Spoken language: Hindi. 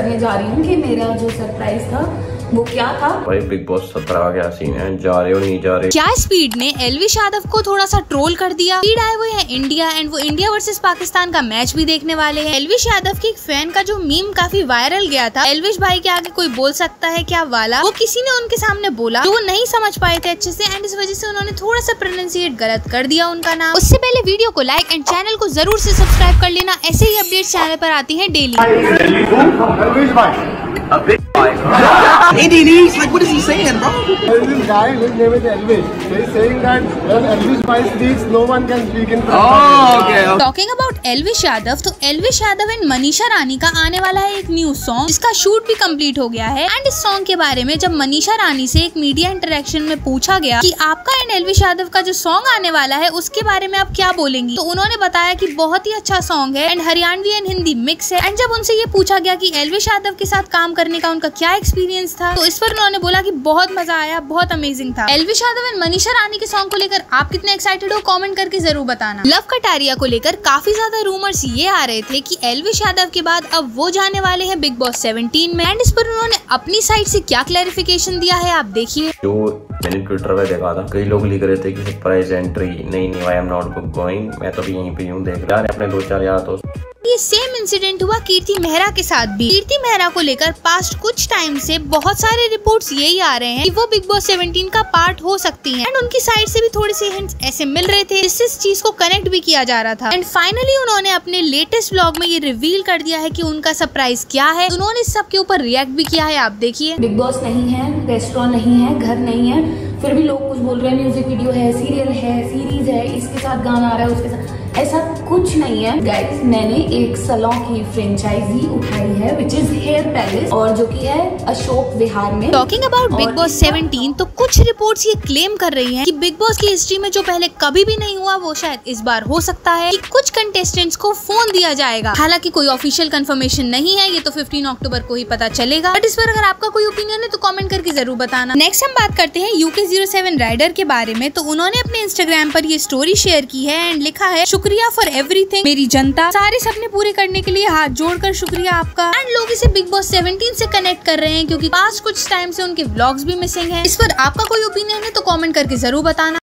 करने जा रही हूँ कि मेरा जो सरप्राइज था वो क्या था। भाई बिग बॉस 17 का सीन है, जा रहे हो नहीं जा रहे। क्या स्पीड ने एल्विश यादव को थोड़ा सा ट्रोल कर दिया। स्पीड आए हुए हैं इंडिया एंड वो इंडिया वर्सेस पाकिस्तान का मैच भी देखने वाले हैं। एल्विश यादव की एक फैन का जो मीम काफी वायरल गया था, एल्विश भाई के आगे कोई बोल सकता है क्या वाला, वो किसी ने उनके सामने बोला तो वो नहीं समझ पाए थे अच्छे से एंड इस वजह से उन्होंने थोड़ा सा प्रोनाउंसिएट गलत कर दिया उनका नाम। उससे पहले वीडियो को लाइक एंड चैनल को जरूर से सब्सक्राइब कर लेना, ऐसे ही अपडेट चैनल पर आती है daily. Indian, like what is he saying, bro? This guy whose name is Elvish, he is saying that when Elvish by speaks, no one can speak in front. Oh, okay. Talking about Elvish Yadav, तो Elvish Yadav and Manisha Rani का आने वाला है एक न्यू सॉन्ग जिसका शूट भी कंप्लीट हो गया है। एंड इस सॉन्ग के बारे में जब मनीषा रानी से एक मीडिया इंटरेक्शन में पूछा गया कि आपका एंड एल्विश यादव का जो सॉन्ग आने वाला है उसके बारे में आप क्या बोलेंगी, तो उन्होंने बताया कि बहुत ही अच्छा सॉन्ग है and Haryanvi and Hindi mix है। एंड जब उनसे ये पूछा गया कि एल्विश यादव के साथ काम करने का उनका क्या एक्सपीरियंस था, तो इस पर उन्होंने बोला कि बहुत मजा आया, बहुत अमेजिंग था। एल्विश यादव एंड मनीषा रानी के सॉन्ग को लेकर आप कितने एक्साइटेड हो कमेंट करके जरूर बताना। लव कटारिया को लेकर काफी ज्यादा रूमर्स ये आ रहे थे कि एल्विश यादव के बाद अब वो जाने वाले हैं बिग बॉस 17 में। एंड इस पर उन्होंने अपनी साइड से क्या क्लैरिफिकेशन दिया है आप देखिए। जो मैंने ट्विटर पे देखा था, कई लोग लिख रहे थे कि सरप्राइज एंट्री, नहीं आई एम नॉट गोइंग, मैं तो यहीं पे हूँ, देख रहा अपने 2-4 यार दोस्त। ये सेम इंसिडेंट हुआ कीर्ति मेहरा के साथ भी। कीर्ति मेहरा को लेकर पास्ट कुछ टाइम से बहुत सारे रिपोर्ट्स यही आ रहे हैं कि वो बिग बॉस 17 का पार्ट हो सकती हैं एंड उनकी साइड से भी थोड़े से हिंट्स ऐसे मिल रहे थे, इससे इस चीज को कनेक्ट भी किया जा रहा था। एंड फाइनली उन्होंने अपने लेटेस्ट व्लॉग में ये रिवील कर दिया है कि उनका सरप्राइज क्या है। उन्होंने इस सब के ऊपर रिएक्ट भी किया है, आप देखिए। बिग बॉस नहीं है, रेस्टोरेंट नहीं है, घर नहीं है, फिर भी लोग कुछ बोल रहे हैं, म्यूजिक वीडियो है, सीरियल है, सीरीज है, इसके साथ गाना आ रहा है, उसके साथ, ऐसा कुछ नहीं है। गाइस मैंने एक सलॉन की फ्रेंचाइजी उठाई है विच इज हेयर पैलेस, और जो कि है अशोक विहार में। टॉकिंग अबाउट बिग बॉस 17, तो कुछ रिपोर्ट्स ये क्लेम कर रही हैं कि बिग बॉस की हिस्ट्री में जो पहले कभी भी नहीं हुआ वो शायद इस बार हो सकता है कि कुछ कंटेस्टेंट्स को फोन दिया जाएगा। हालांकि कोई ऑफिशियल कंफर्मेशन नहीं है, ये तो 15 अक्टूबर को ही पता चलेगा। बट इस पर अगर आपका कोई ओपिनियन है तो कॉमेंट करके जरूर बताना। नेक्स्ट हम बात करते हैं UK 07 राइडर के बारे में। तो उन्होंने अपने इंस्टाग्राम पर ये स्टोरी शेयर की है एंड लिखा है, शुक्रिया फॉर एवरीथिंग, मेरी जनता, सारे सपने पूरे करने के लिए हाथ जोड़कर शुक्रिया आपका। एंड लोग इसे बिग बॉस 17 से कनेक्ट कर रहे हैं क्योंकि पास्ट कुछ टाइम से उनके व्लॉग्स भी मिसिंग हैं। इस पर आपका कोई ओपिनियन है तो कमेंट करके जरूर बताना।